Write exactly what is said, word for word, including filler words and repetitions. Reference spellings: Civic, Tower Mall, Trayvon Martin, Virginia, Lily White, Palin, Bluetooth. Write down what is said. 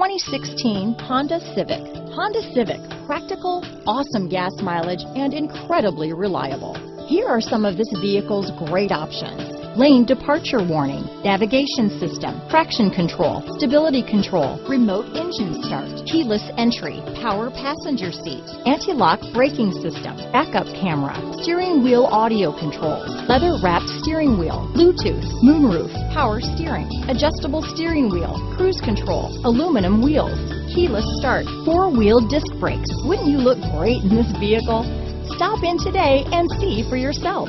twenty sixteen Honda Civic. Honda Civic, practical, awesome gas mileage, and incredibly reliable. Here are some of this vehicle's great options: lane departure warning, navigation system, traction control, stability control, remote engine start, keyless entry, power passenger seat, anti-lock braking system, backup camera, steering wheel audio controls, leather-wrapped steering wheel, Bluetooth, moonroof, power steering, adjustable steering wheel, cruise control, aluminum wheels, keyless start, four-wheel disc brakes. Wouldn't you look great in this vehicle? Stop in today and see for yourself.